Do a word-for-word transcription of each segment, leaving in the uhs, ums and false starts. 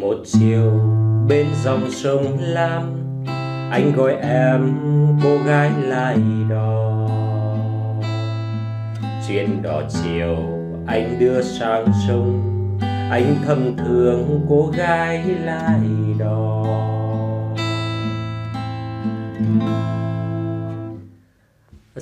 Một chiều bên dòng sông Lam, anh gọi em cô gái lái đò. Chuyến đò chiều anh đưa sang sông, anh thầm thương cô gái lái đò.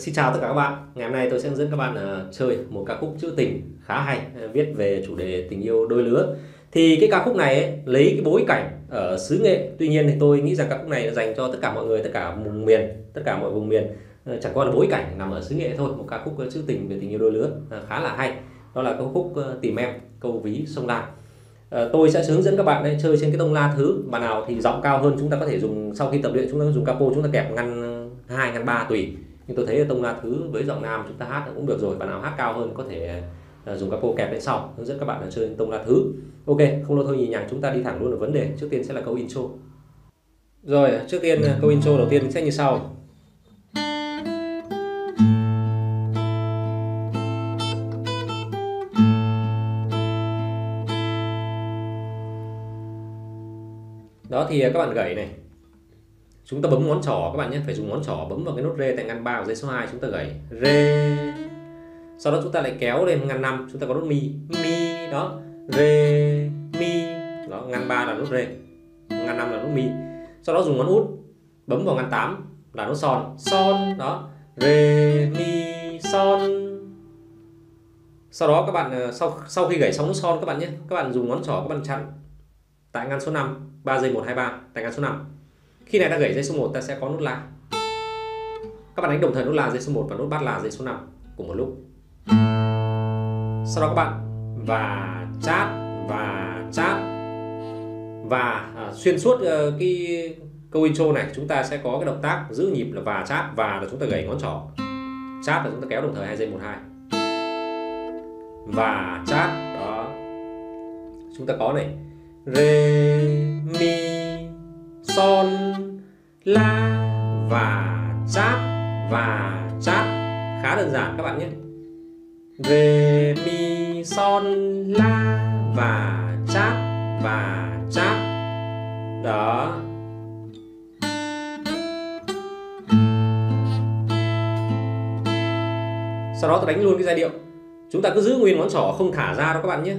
Xin chào tất cả các bạn. Ngày hôm nay tôi sẽ hướng dẫn các bạn uh, chơi một ca khúc trữ tình khá hay, viết về chủ đề tình yêu đôi lứa. Thì cái ca khúc này ấy, lấy cái bối cảnh ở xứ Nghệ. Tuy nhiên thì tôi nghĩ rằng ca khúc này là dành cho tất cả mọi người, tất cả vùng miền, tất cả mọi vùng miền. Uh, chẳng qua là bối cảnh nằm ở xứ Nghệ thôi. Một ca khúc trữ tình về tình yêu đôi lứa uh, khá là hay. Đó là ca khúc uh, Tìm Em Câu Ví Sông Lam. Uh, tôi sẽ hướng dẫn các bạn đây, chơi trên cái tông la thứ. Bạn nào thì giọng cao hơn chúng ta có thể dùng, sau khi tập luyện chúng ta dùng capo, chúng ta kẹp ngăn hai, ngăn ba tùy. Nhưng tôi thấy tông la thứ với giọng nam chúng ta hát cũng được rồi. Bạn nào hát cao hơn có thể dùng capo kẹp lên sau. Hướng dẫn các bạn là chơi tông la thứ. Ok, không lâu thôi nhì nhằng, chúng ta đi thẳng luôn vào vấn đề. Trước tiên sẽ là câu intro. Rồi, trước tiên câu intro đầu tiên sẽ như sau. Đó thì các bạn gảy này, chúng ta bấm ngón trỏ các bạn nhé, phải dùng ngón trỏ bấm vào cái nốt rê tại ngăn ba của dây số hai, chúng ta gảy rê. Sau đó chúng ta lại kéo lên ngăn năm, chúng ta có nốt mi, mi đó, rê, mi. Đó, ngăn ba là nốt rê, ngăn năm là nốt mi. Sau đó dùng ngón út bấm vào ngăn tám là nốt son, son đó, rê, mi, son. Sau đó các bạn sau sau khi gảy xong nốt son các bạn nhé, các bạn dùng ngón trỏ các bạn chặn tại ngăn số năm, ba giây một hai ba tại ngăn số năm. Khi này ta gảy dây số một ta sẽ có nốt la. Các bạn đánh đồng thời nốt la dây số một và nốt bát la dây số năm cùng một lúc. Sau đó các bạn và chát và chát và à, xuyên suốt uh, cái câu intro này chúng ta sẽ có cái động tác giữ nhịp là và chát. Và là chúng ta gảy ngón trỏ, chát là chúng ta kéo đồng thời hai giây một hai. Và chát đó. Chúng ta có này rê mi son la và chát và chát, khá đơn giản các bạn nhé. Rê mi son la và chát và chát đó. Sau đó ta đánh luôn cái giai điệu, chúng ta cứ giữ nguyên ngón trỏ không thả ra đó các bạn nhé.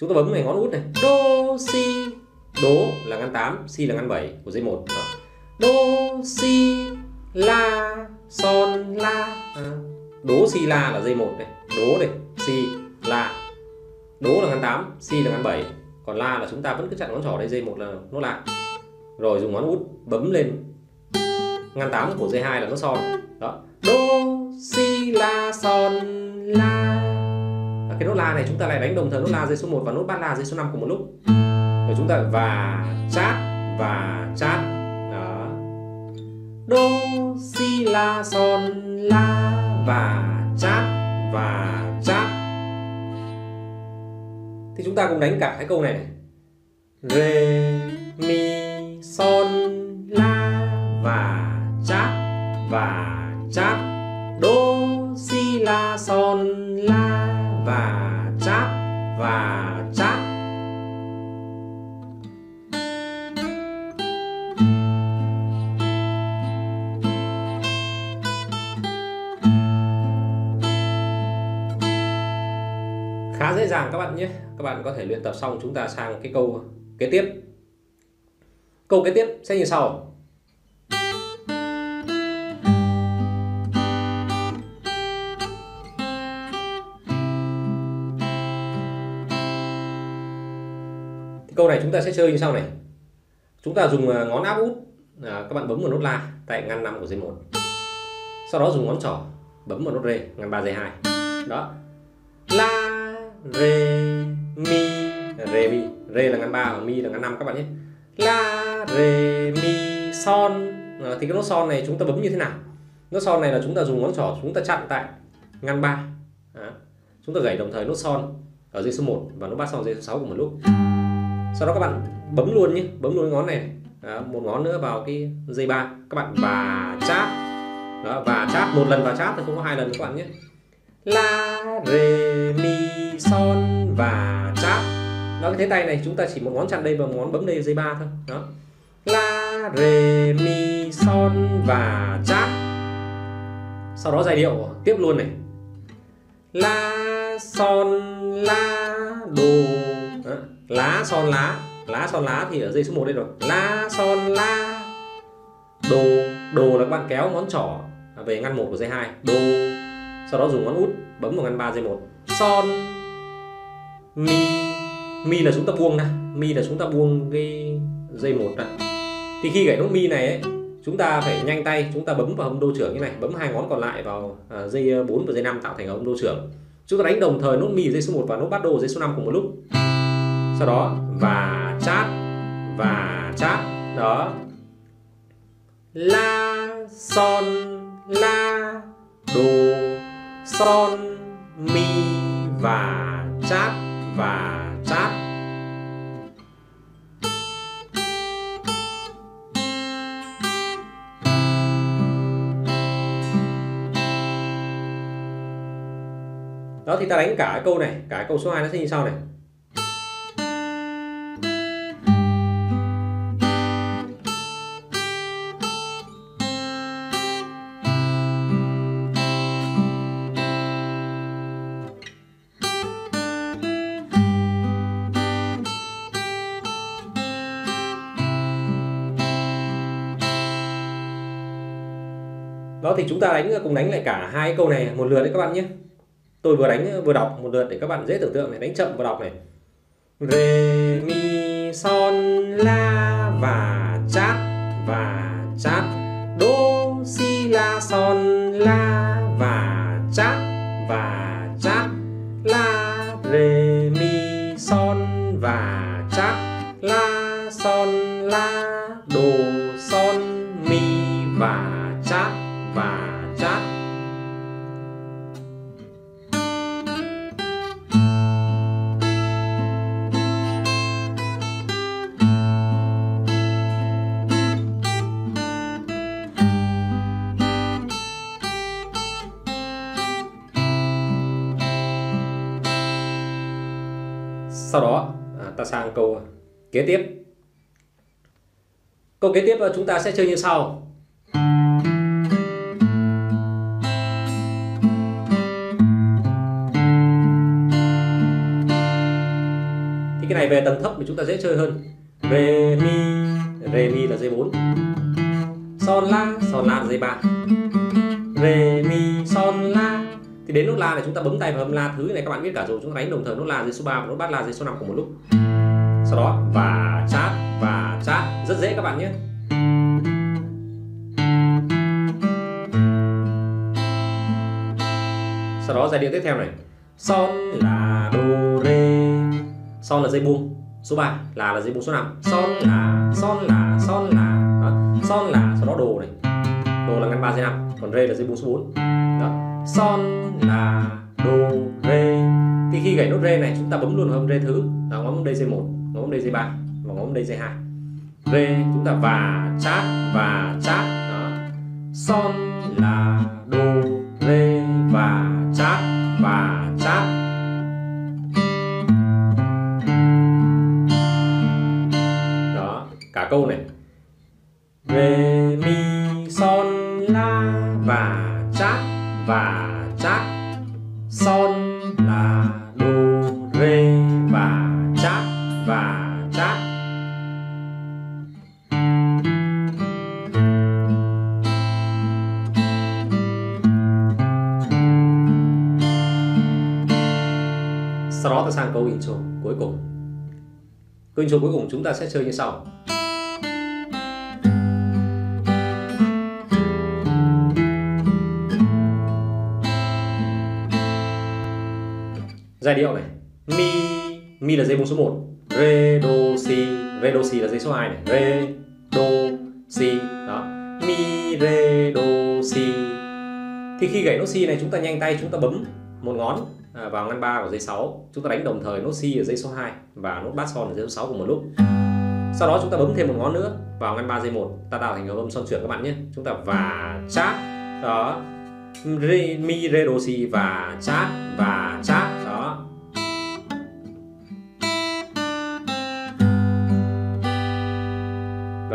Chúng ta bấm này ngón út này, đô si. Đố là ngăn tám, si là ngăn bảy của dây một. Đô, si, la, son, la. Đố, si, la là dây một này. Đố này, si, la. Đố là ngăn tám, si là ngăn bảy. Còn la là chúng ta vẫn cứ chặn ngón trỏ đây, dây một là nốt la. Rồi dùng ngón út bấm lên ngăn tám của dây hai là nốt son. Đó. Đô, si, la, son, la. Cái nốt la này chúng ta lại đánh đồng thời nốt la dây số một và nốt bát la dây số năm cùng một lúc. Rồi chúng ta và chát và chát đó. Đô si la son la và chát và chát. Thì chúng ta cũng đánh cả cái câu này này, rê mi son la và chát và chát. Đô si la son la và chát và chát. Khá dễ dàng các bạn nhé. Các bạn có thể luyện tập xong chúng ta sang cái câu kế tiếp. Câu kế tiếp sẽ như sau. Thì câu này chúng ta sẽ chơi như sau này. Chúng ta dùng ngón áp út à, các bạn bấm vào nốt la tại ngăn năm của dây một. Sau đó dùng ngón trỏ bấm vào nốt rê ngăn ba dây hai. Đó. La rê mi, rê mi, rê là ngăn ba và mi là ngăn năm các bạn nhé. La rê mi son à, thì cái nốt son này chúng ta bấm như thế nào? Nốt son này là chúng ta dùng ngón trỏ chúng ta chặn tại ngăn ba à, chúng ta gảy đồng thời nốt son ở dây số một và nốt bát son dây số sáu cùng một lúc. Sau đó các bạn bấm luôn nhé, bấm luôn ngón này à, một ngón nữa vào cái dây ba các bạn và chát đó. Và chát một lần, và chát thì không có hai lần các bạn nhé. La rê mi son và chát Đó, cái thế tay này chúng ta chỉ một ngón chặn đây và một ngón bấm đây dây ba thôi. Đó. La, rê, mi, son và chát. Sau đó giai điệu tiếp luôn này. La, son, la, đồ. Đó. Lá, son, lá. Lá, son, lá thì ở dây số một đây rồi. La, son, la. Đồ. Đồ là các bạn kéo ngón trỏ về ngăn một của dây hai. Đồ. Sau đó dùng ngón út bấm vào ngăn ba dây một. Son, mi. Mi là chúng ta buông ra. Mi là chúng ta buông cái dây một ra. Thì khi gảy nốt mi này ấy, chúng ta phải nhanh tay, chúng ta bấm vào hông đô trưởng như này, bấm hai ngón còn lại vào à, dây bốn và dây năm tạo thành hông đô trưởng. Chúng ta đánh đồng thời nốt mi ở dây số một và nốt bát đô ở dây số năm cùng một lúc. Sau đó và chát và chát. Đó. La, son, la, đô, son, mi và chát và chát. Đó thì ta đánh cả câu này, cả câu số hai nó sẽ như sau này. Đó thì chúng ta đánh cùng đánh lại cả hai câu này một lượt đấy các bạn nhé. Tôi vừa đánh vừa đọc một lượt để các bạn dễ tưởng tượng này, đánh chậm và đọc này. Rê, mi, son, la và chát và chát. Đô, si, la, son, la và chát và chát. La, rê, mi, son và chát. La, son, la, đồ, son, mi và chát và chát. Sau đó à, ta sang câu kế tiếp. Câu kế tiếp chúng ta sẽ chơi như sau. Cái này về tầng thấp thì chúng ta dễ chơi hơn. Rê, mi. Rê, mi là dây bốn. Son, la. Son, la là dây ba. Rê, mi, son, la. Thì đến nốt la này chúng ta bấm tay vào âm la thứ này các bạn biết cả rồi. Chúng ta đánh đồng thời nốt la dây số ba và nốt bát la dây số năm cùng một lúc. Sau đó và chát và chát. Rất dễ các bạn nhé. Sau đó giai điệu tiếp theo này. Son, la, đô, rê. Son là dây buông số ba, là là dây buông số năm. Son là, son là, son là. Đó. Son là, sau đó đồ này. Đồ là ngăn ba dây năm, còn rê là dây buông số bốn. Đó. Son là, đồ, rê. Thì khi gảy nốt rê này chúng ta bấm luôn vào âm rê thứ. Đó, ngón đây dây một, ngón đây dây ba và ngón đây dây hai. Rê chúng ta và chát và chát. Đó. Son là, đồ, rê và chát và chát. Cả câu này. Rê, mi, son, la và chát và chát. Son là, đô, rê và chát và chát. Sau đó ta sang câu intro cuối cùng. Câu intro cuối cùng chúng ta sẽ chơi như sau. Giai điệu này. Mi. Mi là dây buông số một. Rê, đô, si. Rê, đô, si là dây số hai này. Rê, đô, si. Đó. Mi, rê, đô, si. Thì khi gảy nốt si này chúng ta nhanh tay, chúng ta bấm một ngón vào ngăn ba của dây sáu. Chúng ta đánh đồng thời nốt si ở dây số hai và nốt bát son ở dây số sáu cùng một lúc. Sau đó chúng ta bấm thêm một ngón nữa vào ngăn ba dây một. Ta tạo thành hợp âm son chuyển các bạn nhé. Chúng ta và chát. Đó. Rê, mi, rê, đô, si và chát và chát. Đó.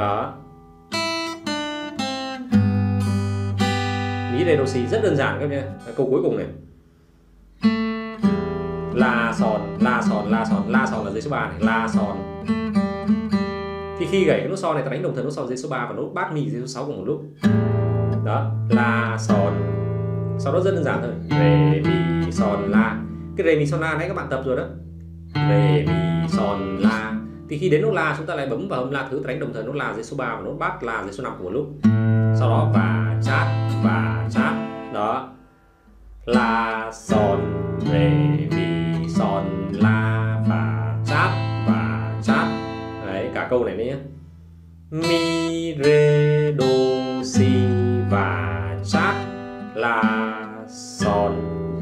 Đó. Mí lên đô si rất đơn giản các em nhé. Câu cuối cùng này. La sòn, la sòn, la sòn, la sòn là dây số ba này, la sòn. Thì khi gảy cái nốt so này ta đánh đồng thời nốt so dây số ba và nốt bát mi dây số sáu cùng một lúc. Đó, la sòn. Sau đó rất đơn giản thôi. Rê mi sòn la. Cái rê mi sòn la nãy các bạn tập rồi đó. Rê mi sòn la. Thì khi đến nốt la chúng ta lại bấm vào âm la thứ, đánh đồng thời nốt la dây số ba và nốt bát la dây số năm cùng một lúc. Sau đó và chát và chát. Đó. La sòn rê mi sòn la và chát và chát. Đấy, cả câu này nhé. Mi rê đô si và chát la sòn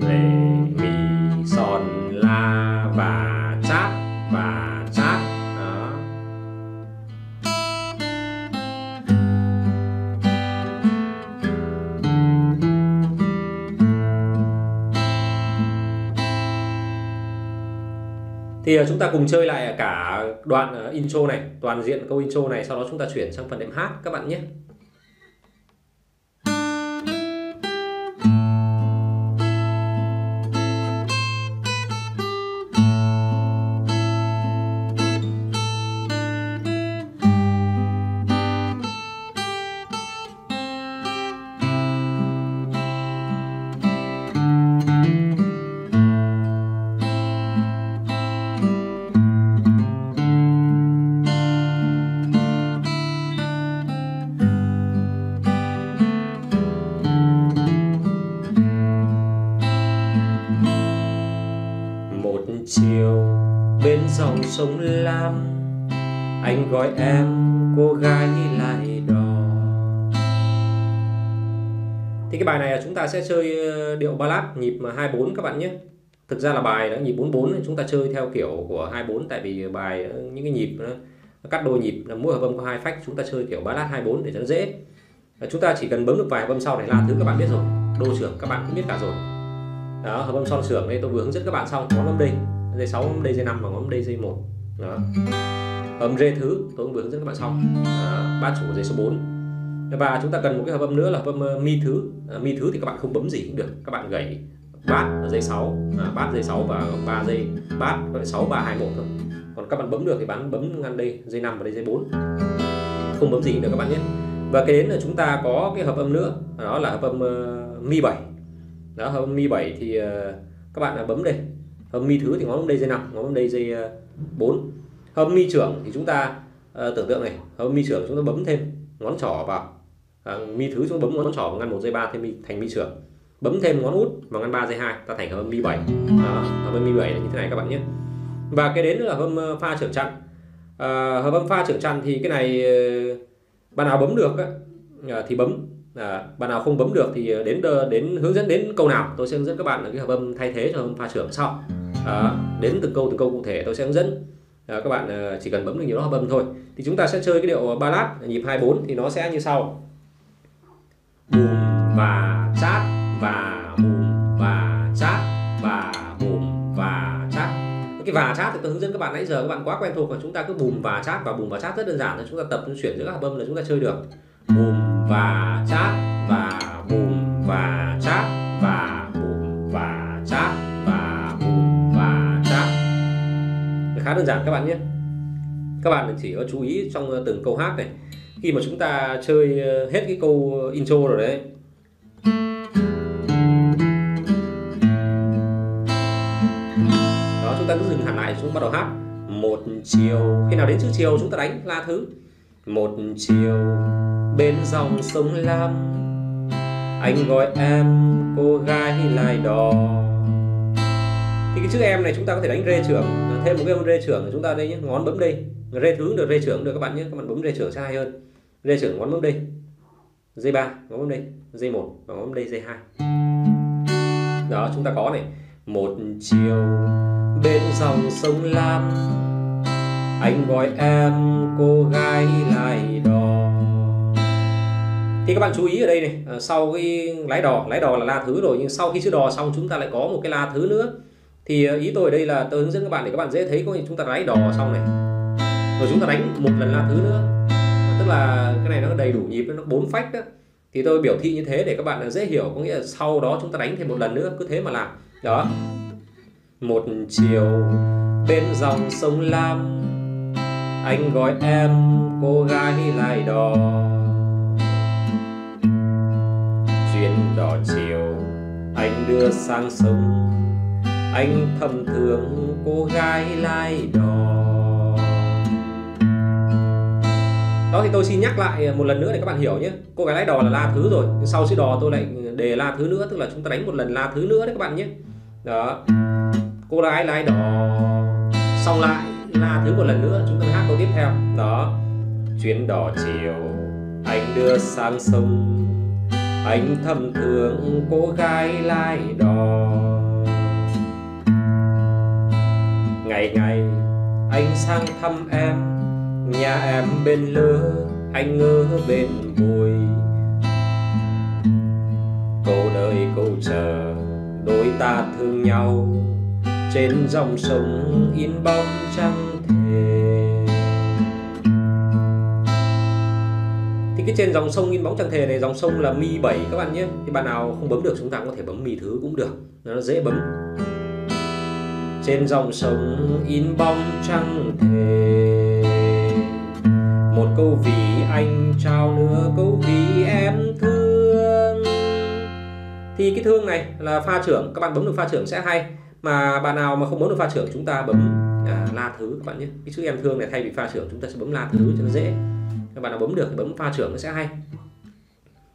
rê mi sòn la và chát và chát. Đó. Thì chúng ta cùng chơi lại cả đoạn intro này, toàn diện câu intro này, sau đó chúng ta chuyển sang phần đệm hát các bạn nhé. Bên dòng sông Lam, anh gọi em cô gái lại đò. Thì cái bài này chúng ta sẽ chơi điệu ballad nhịp hai bốn các bạn nhé. Thực ra là bài đó, nhịp bốn bốn chúng ta chơi theo kiểu của hai bốn, tại vì bài những cái nhịp nó cắt đôi nhịp, mỗi hợp âm có hai phách, chúng ta chơi kiểu ballad hai bốn để cho nó dễ. Chúng ta chỉ cần bấm được vài hợp âm sau này là thứ các bạn biết rồi, đô trưởng các bạn cũng biết cả rồi. Đó, hợp âm son sưởng đây tôi vừa hướng dẫn các bạn xong, ngón âm đây dây sáu, âm đây dây năm và ngón âm đây dây một. Đó. Âm rê thứ tôi cũng vừa hướng dẫn các bạn xong. Đó, bát chủ dây số bốn. Và chúng ta cần một cái hợp âm nữa là hợp âm mi thứ. À, mi thứ thì các bạn không bấm gì cũng được, các bạn gảy bát dây sáu, à, bát dây sáu và ba dây bát và sáu ba hai một thôi. Còn các bạn bấm được thì bạn bấm ngang đây dây năm và đây dây bốn. Không bấm gì cũng được các bạn nhé. Và cái đến là chúng ta có cái hợp âm nữa, đó là hợp âm uh, mi bảy. Đó, hợp âm mi bảy thì uh, các bạn là bấm đây. Hợp âm mi thứ thì ngón đây dây năm, ngón đây dây bốn. Hợp âm mi trưởng thì chúng ta uh, tưởng tượng này, hợp âm mi trưởng chúng ta bấm thêm ngón trỏ vào. À, mi thứ chúng ta bấm ngón trỏ vào ngăn một dây ba thêm mi, thành mi trưởng. Bấm thêm ngón út vào ngăn ba dây hai, ta thành hợp âm mi bảy. Đó, hợp âm mi bảy là như thế này các bạn nhé. Và cái đến là hợp âm pha trưởng chặn. À, hợp âm pha trưởng chặn thì cái này bạn nào bấm được ấy, thì bấm. À, bạn nào không bấm được thì đến đến hướng dẫn đến câu nào tôi sẽ hướng dẫn các bạn là cái hợp âm thay thế cho hợp âm pha trưởng sau. À, đến từng câu từng câu cụ thể tôi sẽ hướng dẫn. À, các bạn chỉ cần bấm được nhiều đó hợp âm thôi. Thì chúng ta sẽ chơi cái điệu ballad nhịp hai bốn thì nó sẽ như sau: bùm và chát và bùm và chát và bùm và chát. Cái và chát thì tôi hướng dẫn các bạn nãy giờ các bạn quá quen thuộc, và chúng ta cứ bùm và chát và bùm và chát rất đơn giản, chúng ta tập chuyển giữa các hợp âm là chúng ta chơi được. Bùm và chát và bùm và chát và bùm và chát và bùm và chát. Khá đơn giản các bạn nhé. Các bạn chỉ có chú ý trong từng câu hát này. Khi mà chúng ta chơi hết cái câu intro rồi đấy, đó, chúng ta cứ dừng hẳn lại, chúng bắt đầu hát. Một chiều, khi nào đến chữ chiều chúng ta đánh la thứ. Một chiều bên dòng sông Lam, anh gọi em cô gái lại đò. Thì cái chữ em này chúng ta có thể đánh rê trưởng, thêm một cái âm rê trưởng của chúng ta đây nhé, ngón bấm đây, rê thứ được, rê trưởng được các bạn nhé, các bạn bấm rê trưởng sai hơn. Rê trưởng ngón bấm đây, dây ba, ngón bấm đây, dây một và ngón bấm đây dây hai. Đó, chúng ta có này, một chiều bên dòng sông Lam, anh gọi em cô gái lại đò. Thì các bạn chú ý ở đây này, sau cái lái đò, lái đò là la thứ rồi, nhưng sau khi chữ đò xong chúng ta lại có một cái la thứ nữa. Thì ý tôi ở đây là tôi hướng dẫn các bạn để các bạn dễ thấy, có chúng ta lái đò xong này rồi chúng ta đánh một lần la thứ nữa, tức là cái này nó đầy đủ nhịp, nó bốn phách đó. Thì tôi biểu thị như thế để các bạn dễ hiểu, có nghĩa là sau đó chúng ta đánh thêm một lần nữa, cứ thế mà làm. Đó. Một chiều bên dòng sông Lam, anh gọi em cô gái lại đò. Chuyến đò chiều anh đưa sang sông, anh thầm thương cô gái lai đò. Đó thì tôi xin nhắc lại một lần nữa để các bạn hiểu nhé. Cô gái lái đò là la thứ rồi, sau chữ đò tôi lại đề la thứ nữa, tức là chúng ta đánh một lần la thứ nữa đấy các bạn nhé. Đó. Cô gái lái đò, xong lại la thứ một lần nữa, chúng ta hát câu tiếp theo. Đó. Chuyến đò chiều anh đưa sang sông, anh thầm thương cô gái lái đò. Ngày ngày anh sang thăm em, nhà em bên lứa, anh ngơ bên vui. Câu đợi câu chờ, đôi ta thương nhau, trên dòng sông in bóng trăng thề. Thì cái trên dòng sông in bóng trăng thề này, dòng sông là mi bảy các bạn nhé. Thì bạn nào không bấm được chúng ta có thể bấm mi thứ cũng được, nó dễ bấm. Trên dòng sông in bóng trăng thề, một câu vì anh trao nữa câu vì em thương. Thì cái thương này là pha trưởng, các bạn bấm được pha trưởng sẽ hay. Mà bạn nào mà không bấm được pha trưởng chúng ta bấm à, la thứ các bạn nhé. Cái chữ em thương này thay vì pha trưởng chúng ta sẽ bấm la thứ cho nó dễ. Các bạn nào bấm được thì bấm pha trưởng nó sẽ hay.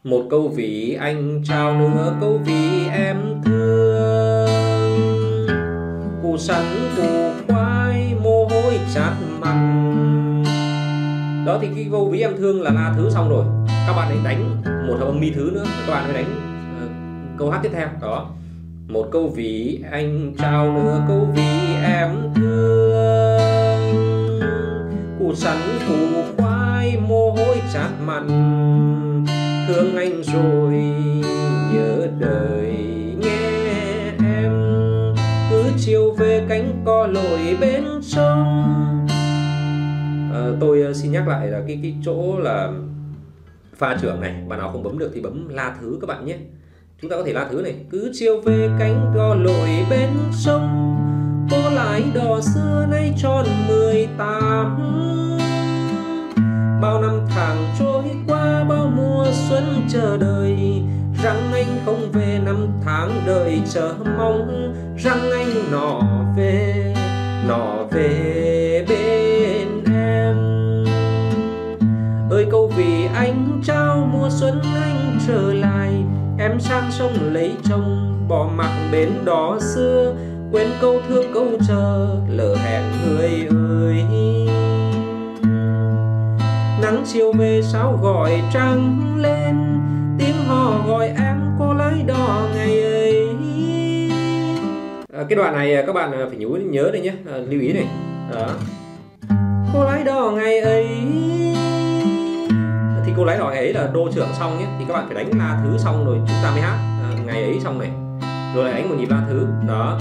Một câu vì anh trao nữa câu vì em thương. Củ sắn củ khoai mồ hôi chát mặn. Đó thì cái câu ví em thương là la thứ xong rồi, các bạn hãy đánh một hợp âm mi thứ nữa, các bạn hãy đánh uh, câu hát tiếp theo. Đó, một câu ví anh trao nữa câu ví em thương, củ sắn củ khoai mồ hôi chát mặn, thương anh rồi nhớ đời nghe em, cứ chiều về cánh cò lội bên sông. À, tôi xin nhắc lại là cái cái chỗ là pha trưởng này, bạn nào không bấm được thì bấm la thứ các bạn nhé. Chúng ta có thể la thứ này, cứ chiều về cánh đò lội bên sông, cô lái đò xưa nay tròn mười tám. Bao năm tháng trôi qua bao mùa xuân chờ đợi, rằng anh không về năm tháng đợi chờ mong, rằng anh nọ về, nọ về bên. Ơi câu vì anh trao mùa xuân anh trở lại, em sang sông lấy chồng bỏ mặc bến đó xưa, quên câu thương câu chờ lỡ hẹn người ơi. Nắng chiều về sao gọi trăng lên, tiếng hò gọi em cô lái đò ngày ấy. À, cái đoạn này các bạn phải nhớ nhớ đây nhé, à, lưu ý này. Đó. Cô lái đò ngày ấy, thì cô lái đò ngày ấy là đô trưởng xong nhé, thì các bạn phải đánh la thứ xong rồi chúng ta mới hát à, ngày ấy xong này, rồi lại đánh một nhịp la thứ. Đó,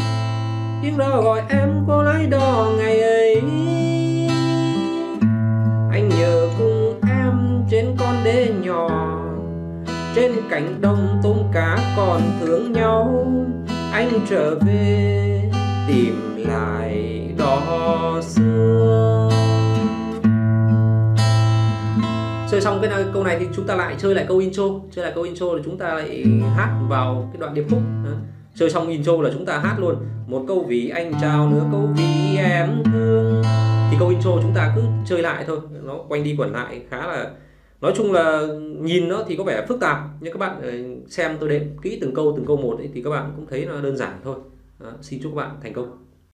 tiếng đò gọi em cô lái đò ngày ấy, anh nhờ cùng em trên con đê nhỏ, trên cánh đồng tôm cá còn thương nhau, anh trở về tìm lại đò xưa. Chơi xong cái câu này thì chúng ta lại chơi lại câu intro, chơi lại câu intro thì chúng ta lại hát vào cái đoạn điệp khúc. Chơi xong intro là chúng ta hát luôn một câu vì anh trao nữa câu vì em thương. Thì câu intro chúng ta cứ chơi lại thôi, nó quanh đi quẩn lại khá là, nói chung là nhìn nó thì có vẻ phức tạp nhưng các bạn xem tôi đếm kỹ từng câu từng câu một ấy, thì các bạn cũng thấy nó đơn giản thôi. Đó, xin chúc các bạn thành công.